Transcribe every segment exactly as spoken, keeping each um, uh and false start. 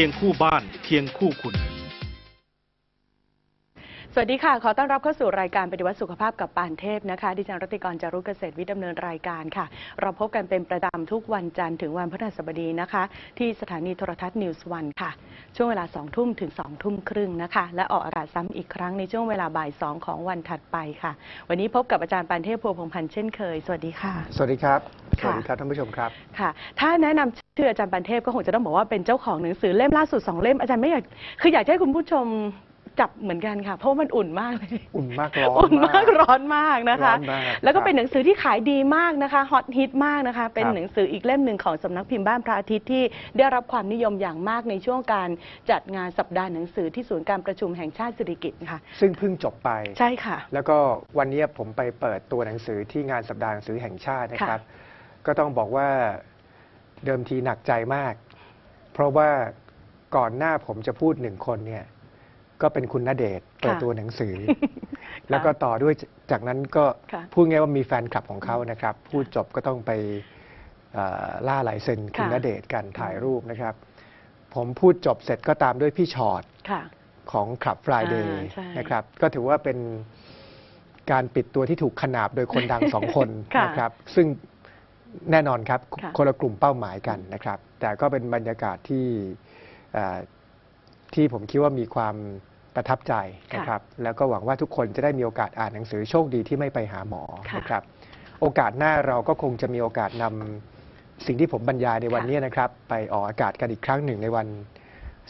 คียงคู่บ้านเคียงคู่คุณสวัสดีค่ะขอต้อนรับเข้าสู่รายการปฏิวัติสุขภาพกับปานเทพนะคะดิฉันรัติกรจารุเกษตรวิทย์ดำเนินรายการค่ะเราพบกันเป็นประจำทุกวันจันทร์ถึงวันพฤหัสบดีนะคะที่สถานีโทรทัศน์ News วันค่ะช่วงเวลาสองทุ่มถึงสองทุ่มครึ่งนะคะและออกอากาศซ้ำอีกครั้งในช่วงเวลาบ่ายสองของวันถัดไปค่ะวันนี้พบกับอาจารย์ปานเทพพัวพงษ์พันธ์เช่นเคยสวัสดีค่ะสวัสดีครับสวัสดีครับท่านผู้ชมครับค่ะถ้าแนะนำชื่ออาจารย์ปานเทพก็คงจะต้องบอกว่าเป็นเจ้าของหนังสือเล่มล่าสุดสองเล่มอาจารย์ไม่อยากคืออยากให้คุณผู้ชมจับเหมือนกันค่ะเพราะมันอุ่นมากเลยอุ่นมากร้อนอุ่นมากร้อนมากนะคะแล้วก็เป็นหนังสือที่ขายดีมากนะคะฮอตฮิตมากนะคะเป็นหนังสืออีกเล่มหนึ่งของสำนักพิมพ์บ้านพระอาทิตย์ที่ได้รับความนิยมอย่างมากในช่วงการจัดงานสัปดาห์หนังสือที่ศูนย์การประชุมแห่งชาติสิริกิติ์ค่ะซึ่งเพิ่งจบไปใช่ค่ะแล้วก็วันนี้ผมไปเปิดตัวหนังสือที่งานสัปดาห์หนังสือแห่งชาตินะครับก็ต้องบอกว่าเดิมทีหนักใจมากเพราะว่าก่อนหน้าผมจะพูดหนึ่งคนเนี่ยก็เป็นคุณณเดชน์เปิดตัวหนังสือแล้วก็ต่อด้วยจากนั้นก็พูดง่ายว่ามีแฟนคลับของเขานะครับพูดจบก็ต้องไปล่าลายเซ็นคุณณเดชน์กันถ่ายรูปนะครับผมพูดจบเสร็จก็ตามด้วยพี่ชอตของ Club Friday นะครับก็ถือว่าเป็นการปิดตัวที่ถูกขนาบโดยคนดังสองคนนะครับซึ่งแน่นอนครับคนละกลุ่มเป้าหมายกันนะครับแต่ก็เป็นบรรยากาศที่ที่ผมคิดว่ามีความประทับใจนะครับแล้วก็หวังว่าทุกคนจะได้มีโอกาสอ่านหนังสือโชคดีที่ไม่ไปหาหมอนะครับโอกาสหน้าเราก็คงจะมีโอกาสนำสิ่งที่ผมบรรยายในวันนี้นะครับไปออกอากาศกันอีกครั้งหนึ่งในวัน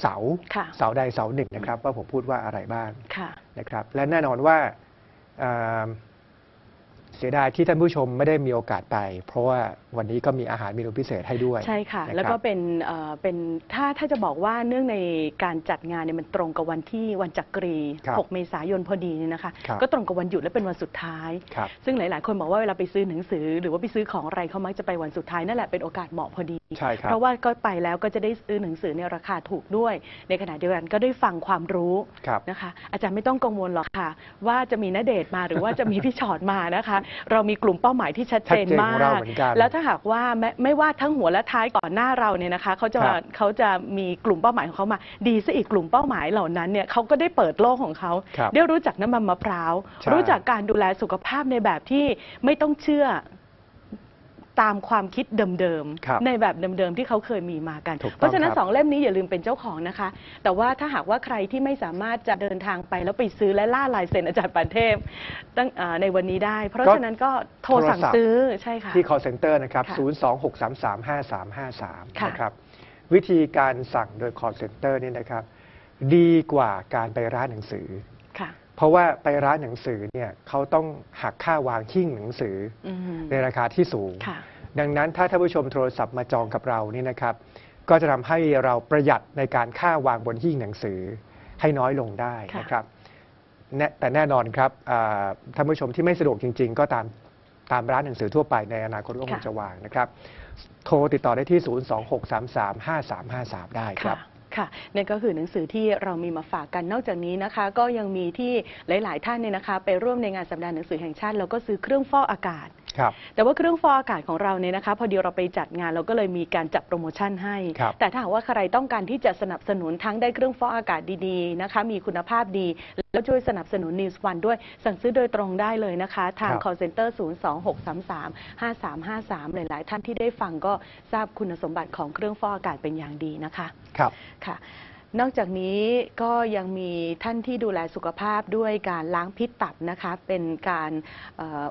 เสาร์เสาร์ใดเสาร์หนึ่งนะครับว่าผมพูดว่าอะไรบ้างนะครับและแน่นอนว่าเสียดายที่ท่านผู้ชมไม่ได้มีโอกาสไปเพราะว่าวันนี้ก็มีอาหารเมนูพิเศษให้ด้วยใช่ค่ะแล้วก็เป็นเป็นถ้าถ้าจะบอกว่าเนื่องในการจัดงานเนี่ยมันตรงกับวันที่วันจักรีหกเมษายนพอดีเนี่ยนะคะก็ตรงกับวันหยุดและเป็นวันสุดท้ายซึ่งหลายๆคนบอกว่าเวลาไปซื้อหนังสือหรือว่าไปซื้อของอะไรเขามักจะไปวันสุดท้ายนั่นแหละเป็นโอกาสเหมาะพอดีเพราะว่าก็ไปแล้วก็จะได้ซื้อหนังสือในราคาถูกด้วยในขณะเดียวกันก็ได้ฟังความรู้นะคะอาจารย์ไม่ต้องกังวลหรอกค่ะว่าจะมีณเดชน์มาหรือว่าจะมีพี่ชอตมานะคะเรามีกลุ่มเป้าหมายที่ชัดเจนมากแล้วถ้าหากว่าไม่ไม่ว่าทั้งหัวและท้ายก่อนหน้าเราเนี่ยนะคะเขาจะเขาจะมีกลุ่มเป้าหมายของเขามาดีซะอีกกลุ่มเป้าหมายเหล่านั้นเนี่ยเขาก็ได้เปิดโลกของเขาได้รู้จักน้ำมันมะพร้าวรู้จักการดูแลสุขภาพในแบบที่ไม่ต้องเชื่อตามความคิดเดิมๆในแบบเดิมๆที่เขาเคยมีมากันเพราะฉะนั้นสองเล่มนี้อย่าลืมเป็นเจ้าของนะคะแต่ว่าถ้าหากว่าใครที่ไม่สามารถจะเดินทางไปแล้วไปซื้อและล่าลายเซ็นอาจารย์ปานเทพตั้งในวันนี้ได้เพราะฉะนั้นก็โทรสั่งซื้อใช่ค่ะที่ call center นะครับศูนย์ สอง หก สาม สาม ห้า สาม ห้า สามนะครับวิธีการสั่งโดย call center เนี่ยนะครับดีกว่าการไปร้านหนังสือเพราะว่าไปร้านหนังสือเนี่ยเขาต้องหักค่าวางหิ้งหนังสือในราคาที่สูงดังนั้นถ้าท่านผู้ชมโทรศัพท์มาจองกับเรานี่นะครับก็จะทำให้เราประหยัดในการค่าวางบนหิ้งหนังสือให้น้อยลงได้นะครับแต่แน่นอนครับท่านผู้ชมที่ไม่สะดวกจริงๆก็ตามตามร้านหนังสือทั่วไปในอนาคตก็คงจะวางนะครับโทรติดต่อได้ที่ศูนย์ สอง หก สาม สาม ห้า สาม ห้า สามได้ครับค่ะนั่นก็คือหนังสือที่เรามีมาฝากกันนอกจากนี้นะคะก็ยังมีที่หลายๆท่านเนี่ยนะคะไปร่วมในงานสัปดาห์หนังสือแห่งชาติแล้วก็ซื้อเครื่องฟอกอากาศแต่ว่าเครื่องฟอกอากาศของเราเนี่ยนะคะพอดีเราไปจัดงานเราก็เลยมีการจัดโปรโมชั่นให้แต่ถ้าหากว่าใครต้องการที่จะสนับสนุนทั้งได้เครื่องฟอกอากาศดีๆนะคะมีคุณภาพดีแล้วช่วยสนับสนุน News วันด้วยสั่งซื้อโดยตรงได้เลยนะคะทาง call center ศูนย์ สอง หก สาม สาม ห้า สาม ห้า สามหลายๆท่านที่ได้ฟังก็ทราบคุณสมบัติของเครื่องฟอกอากาศเป็นอย่างดีนะคะครับค่ะนอกจากนี้ก็ยังมีท่านที่ดูแลสุขภาพด้วยการล้างพิษตับนะคะเป็นการ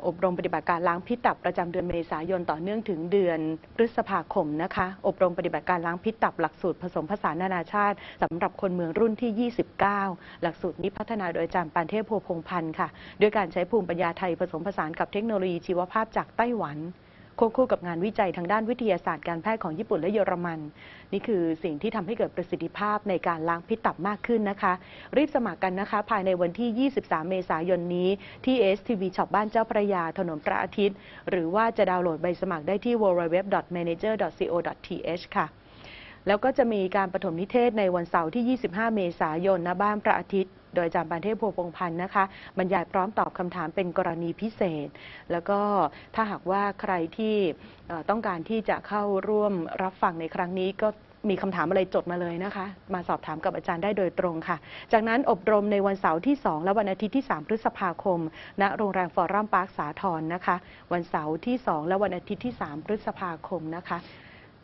อบรมปฏิบัติการล้างพิษตับประจำเดือนเมษายนต่อเนื่องถึงเดือนพฤษภาคมนะคะอบรมปฏิบัติการล้างพิษตับหลักสูตรผสมผสานนานาชาติสำหรับคนเมืองรุ่นที่ยี่สิบเก้าหลักสูตรนี้พัฒนาโดยอาจารย์ปานเทพพัวพงษ์พันธ์ค่ะด้วยการใช้ภูมิปัญญาไทยผสมผสานกับเทคโนโลยีชีวภาพจากไต้หวันควบคู่กับงานวิจัยทางด้านวิทยาศาสตร์การแพทย์ของญี่ปุ่นและเยอรมันนี่คือสิ่งที่ทำให้เกิดประสิทธิภาพในการล้างพิษตับมากขึ้นนะคะรีบสมัครกันนะคะภายในวันที่ยี่สิบสามเมษายนนี้ที่ เอส ที วี Shop บ้านเจ้าพระยาถนนพระอาทิตย์หรือว่าจะดาวน์โหลดใบสมัครได้ที่ ดับเบิลยู ดับเบิลยู ดับเบิลยู ดอท แมเนเจอร์ ดอท โค ดอท ที เอช ค่ะแล้วก็จะมีการปฐมนิเทศในวันเสาร์ที่ยี่สิบห้าเมษายนณบ้านพระอาทิตย์โดยอาจารย์ปานเทพพัวพงษ์พันธ์นะคะบรรยายพร้อมตอบคำถามเป็นกรณีพิเศษแล้วก็ถ้าหากว่าใครที่ต้องการที่จะเข้าร่วมรับฟังในครั้งนี้ก็ มีคำถามอะไรจดมาเลยนะคะมาสอบถามกับอาจารย์ได้โดยตรงค่ะจากนั้นอบรมในวันเสาร์ที่สองและวันอาทิตย์ที่สามพฤษภาคมณโรงแรมฟอรัมพาร์คสาทรนะคะวันเสาร์ที่สองและวันอาทิตย์ที่สามพฤษภาคมนะคะ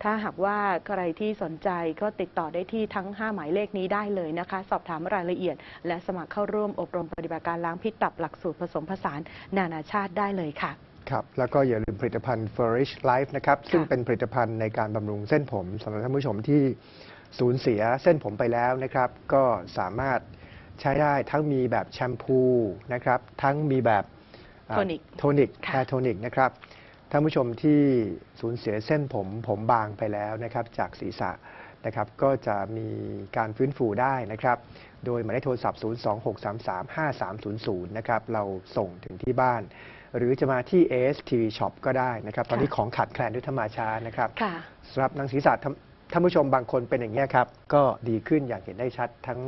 ถ้าหากว่าใครที่สนใจก็ติดต่อได้ที่ทั้งห้าหมายเลขนี้ได้เลยนะคะสอบถามรายละเอียดและสมัครเข้าร่วมอบรมปฏิบัติการล้างพิษตับหลักสูตรผสมผสานนานาชาติได้เลยค่ะครับแล้วก็อย่าลืมผลิตภัณฑ์ Furish Life นะครับซึ่งเป็นผลิตภัณฑ์ในการบำรุงเส้นผมสำหรับท่านผู้ชมที่สูญเสียเส้นผมไปแล้วนะครับก็สามารถใช้ได้ทั้งมีแบบแชมพูนะครับทั้งมีแบบโทนิกโทนิกแฮร์โทนิกนะครับท่านผู้ชมที่สูญเสียเส้นผมผมบางไปแล้วนะครับจากศีรษะนะครับก็จะมีการฟื้นฟูได้นะครับโดยหมายเลขโทรศัพท์ศูนย์ สอง หก สาม สาม ห้า สาม ศูนย์ ศูนย์นะครับเราส่งถึงที่บ้านหรือจะมาที่ เอ เอส ที Shop ก็ได้นะครับตอนนี้ของขาดแคลนด้วยธรรมชาตินะครับสำหรับหนังศีรษะท่านผู้ชมบางคนเป็นอย่างนี้ครับก็ดีขึ้นอย่างเห็นได้ชัดทั้ง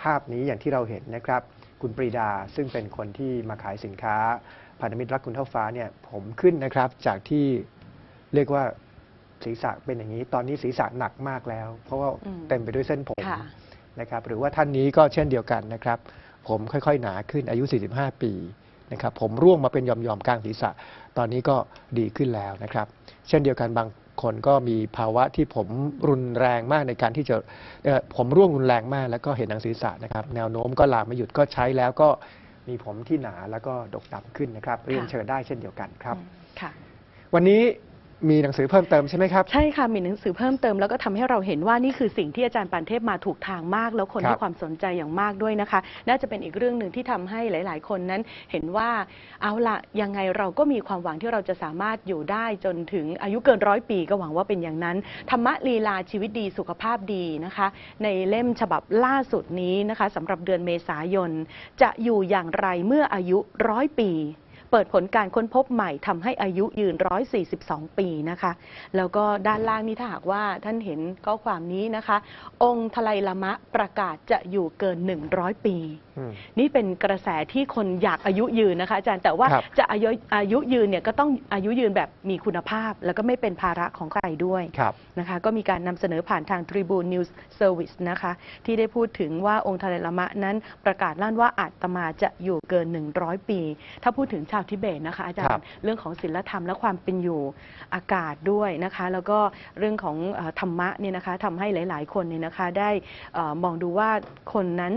ภาพนี้อย่างที่เราเห็นนะครับคุณปรีดาซึ่งเป็นคนที่มาขายสินค้าพันธมิตรรักคุณเท่าฟ้าเนี่ยผมขึ้นนะครับจากที่เรียกว่าศีรษะเป็นอย่างนี้ตอนนี้ศีรษะหนักมากแล้วเพราะว่าเต็มไปด้วยเส้นผมนะครับหรือว่าท่านนี้ก็เช่นเดียวกันนะครับผมค่อยๆหนาขึ้นอายุสี่สิบห้าปีนะครับผมร่วงมาเป็นหย่อมๆกลางศีรษะตอนนี้ก็ดีขึ้นแล้วนะครับเช่นเดียวกันบางคนก็มีภาวะที่ผมรุนแรงมากในการที่จะผมร่วงรุนแรงมากแล้วก็เห็นหนังศีรษะนะครับแนวโน้มก็ลามไม่หยุดก็ใช้แล้วก็มีผมที่หนาแล้วก็ดกดำขึ้นนะครับเรียนเชิญได้เช่นเดียวกันครับวันนี้มีหนังสือเพิ่มเติมใช่ไหมครับใช่ค่ะมีหนังสือเพิ่มเติมแล้วก็ทำให้เราเห็นว่านี่คือสิ่งที่อาจารย์ปานเทพมาถูกทางมากแล้วคนให้ความสนใจอย่างมากด้วยนะคะน่าจะเป็นอีกเรื่องหนึ่งที่ทำให้หลายๆคนนั้นเห็นว่าเอาละยังไงเราก็มีความหวังที่เราจะสามารถอยู่ได้จนถึงอายุเกินร้อยปีก็หวังว่าเป็นอย่างนั้นธรรมะลีลาชีวิตดีสุขภาพดีนะคะในเล่มฉบับล่าสุดนี้นะคะสำหรับเดือนเมษายนจะอยู่อย่างไรเมื่ออายุร้อยปีเปิดผลการค้นพบใหม่ทำให้อายุยืนหนึ่งร้อยสี่สิบสองปีนะคะแล้วก็ด้านล่างนี้ถ้าหากว่าท่านเห็นข้อความนี้นะคะองค์ทไลลามะประกาศจะอยู่เกินหนึ่งร้อยปีนี่เป็นกระแสที่คนอยากอายุยืนนะคะอาจารย์แต่ว่าจะอายุอายุยืนเนี่ยก็ต้องอายุยืนแบบมีคุณภาพแล้วก็ไม่เป็นภาระของใครด้วยนะคะก็มีการนำเสนอผ่านทาง Tribune News Service นะคะที่ได้พูดถึงว่าองค์ทไลลามะนั้นประกาศลั่นว่าอาตมาจะอยู่เกินหนึ่งร้อยปีถ้าพูดถึงชาวทิเบตนะคะอาจารย์เรื่องของศีลธรรมและความเป็นอยู่อากาศด้วยนะคะแล้วก็เรื่องของธรรมะเนี่ยนะคะทำให้หลายๆคนเนี่ยนะคะได้มองดูว่าคนนั้น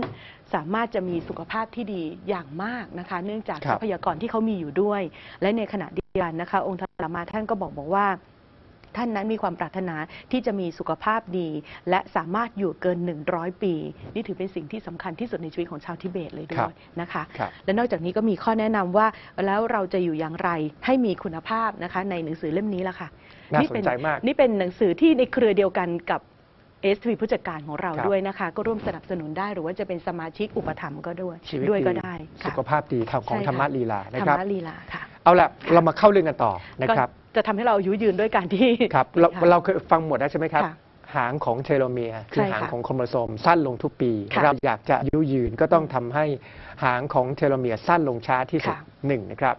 สามารถจะมีสุขภาพที่ดีอย่างมากนะคะเนื่องจากทรัพยากรที่เขามีอยู่ด้วยและในขณะเดียวกันนะคะองค์ทไลลามะท่านก็บอกบอกว่าท่านนั้นมีความปรารถนาที่จะมีสุขภาพดีและสามารถอยู่เกินหนึ่งร้อยปีนี่ถือเป็นสิ่งที่สำคัญที่สุดในชีวิตของชาวทิเบตเลยด้วยนะคะและนอกจากนี้ก็มีข้อแนะนำว่าแล้วเราจะอยู่อย่างไรให้มีคุณภาพนะคะในหนังสือเล่มนี้ละค่ะนี่เป็นนี่เป็นหนังสือที่ในเครือเดียวกันกับเอสทีผู้จัดการของเราด้วยนะคะก็ร่วมสนับสนุนได้หรือว่าจะเป็นสมาชิกอุปถัมภ์ก็ด้วยด้วยก็ได้สุขภาพดีของธรรมะลีลานะครับธรรมะลีลาค่ะเอาละเรามาเข้าเรื่องกันต่อนะครับจะทำให้เราอายุยืนด้วยการที่ครับเราเราเคยฟังหมดแล้วใช่ไหมครับหางของเทโลเมียร์คือหางของโครโมโซมสั้นลงทุกปีเราอยากจะอายุยืนก็ต้องทำให้หางของเทโลเมียร์สั้นลงช้าที่สุดหนึ่งนะครับ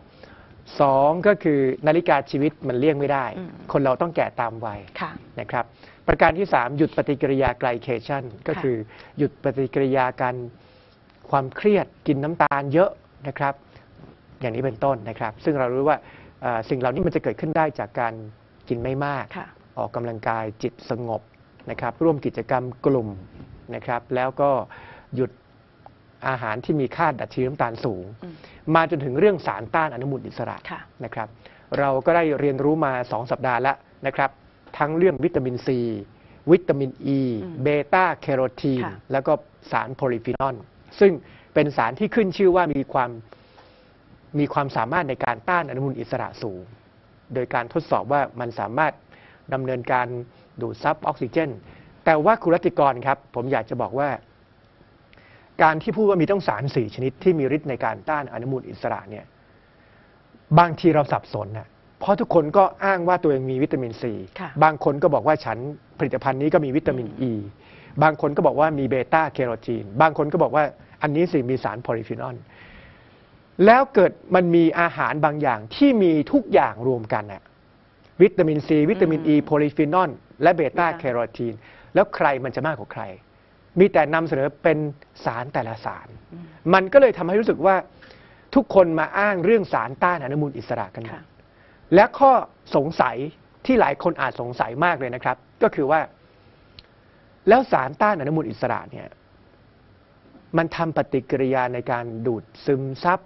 สองก็คือนาฬิกาชีวิตมันเลี่ยงไม่ได้คนเราต้องแก่ตามวัยนะครับประการที่สามหยุดปฏิกิริยาไกลเคชั่นก็คือหยุดปฏิกิริยาการความเครียดกินน้ำตาลเยอะนะครับอย่างนี้เป็นต้นนะครับซึ่งเรารู้ว่าสิ่งเหล่านี้มันจะเกิดขึ้นได้จากการกินไม่มากออกกำลังกายจิตสงบนะครับร่วมกิจกรรมกลุ่มนะครับแล้วก็หยุดอาหารที่มีค่าดัชนีน้ำตาลสูงมาจนถึงเรื่องสารต้านอนุมูลอิสระนะครับเราก็ได้เรียนรู้มาสองสัปดาห์แล้วนะครับทั้งเรื่องวิตามินซีวิตามินอีเบต้าแคโรทีนแล้วก็สารโพลีฟีนอลซึ่งเป็นสารที่ขึ้นชื่อว่ามีความมีความสามารถในการต้านอนุมูลอิสระสูงโดยการทดสอบว่ามันสามารถดำเนินการดูดซับออกซิเจนแต่ว่าคุณรัติกรครับผมอยากจะบอกว่าการที่พูดว่ามีต้องสารสี่ชนิดที่มีฤทธิ์ในการต้านอนุมูลอิสระเนี่ยบางทีเราสับสนนะเพราะทุกคนก็อ้างว่าตัวเองมีวิตามินซีบางคนก็บอกว่าฉันผลิตภัณฑ์นี้ก็มีวิตามินอีบางคนก็บอกว่ามีเบต้าแคโรทีนบางคนก็บอกว่าอันนี้สิมีสารโพลีฟีนอลแล้วเกิดมันมีอาหารบางอย่างที่มีทุกอย่างรวมกันนะวิตามินซีวิตามินอีโพลีฟีนอลและเบต้าแคโรทีน แล้วใครมันจะมากกว่าใครมีแต่นำเสนอเป็นศาลแต่ละศาลมันก็เลยทำให้รู้สึกว่าทุกคนมาอ้างเรื่องศาลต้านอนุมูลอิสระกันนะและข้อสงสัยที่หลายคนอาจสงสัยมากเลยนะครับก็คือว่าแล้วศาลต้านอนุมูลอิสระเนี่ยมันทำปฏิกิริยาในการดูดซึมซับ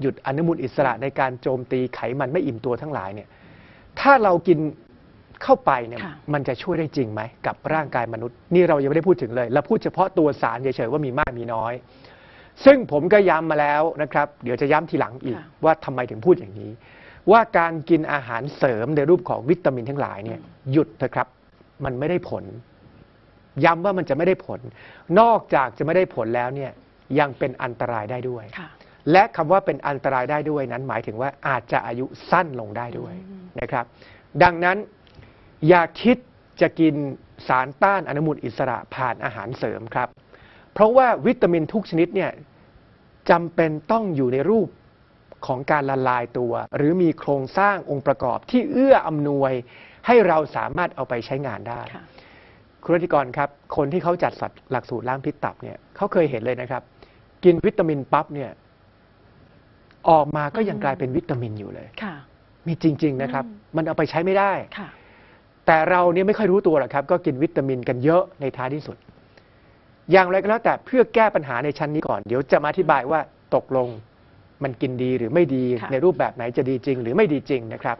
หยุดอนุมูลอิสระในการโจมตีไขมันไม่อิ่มตัวทั้งหลายเนี่ยถ้าเรากินเข้าไปเนี่ยมันจะช่วยได้จริงไหมกับร่างกายมนุษย์นี่เรายังไม่ได้พูดถึงเลยเราพูดเฉพาะตัวสารเฉยๆว่ามีมากมีน้อยซึ่งผมก็ย้ำมาแล้วนะครับเดี๋ยวจะย้ำทีหลังอีกว่าทำไมถึงพูดอย่างนี้ว่าการกินอาหารเสริมในรูปของวิตามินทั้งหลายเนี่ยหยุดเถอะครับมันไม่ได้ผลย้ำว่ามันจะไม่ได้ผลนอกจากจะไม่ได้ผลแล้วเนี่ยยังเป็นอันตรายได้ด้วยและคำว่าเป็นอันตรายได้ด้วยนั้นหมายถึงว่าอาจจะอายุสั้นลงได้ด้วยนะครับดังนั้นอย่าคิดจะกินสารต้านอนุมูลอิสระผ่านอาหารเสริมครับเพราะว่าวิตามินทุกชนิดเนี่ยจำเป็นต้องอยู่ในรูปของการละลายตัวหรือมีโครงสร้างองค์ประกอบที่เอื้ออำนวยให้เราสามารถเอาไปใช้งานได้คุณรัติกรครับคนที่เขาจัดสัตว์หลักสูตรล้างพิษตับเนี่ยเขาเคยเห็นเลยนะครับกินวิตามินปั๊บเนี่ยออกมาก็ยังกลายเป็นวิตามินอยู่เลยมีจริงๆนะครับมันเอาไปใช้ไม่ได้แต่เราเนี่ยไม่ค่อยรู้ตัวหรอกครับก็กินวิตามินกันเยอะในท้ายที่สุดอย่างไรก็แล้วแต่เพื่อแก้ปัญหาในชั้นนี้ก่อนเดี๋ยวจะมาอธิบายว่าตกลงมันกินดีหรือไม่ดีในรูปแบบไหนจะดีจริงหรือไม่ดีจริงนะครับ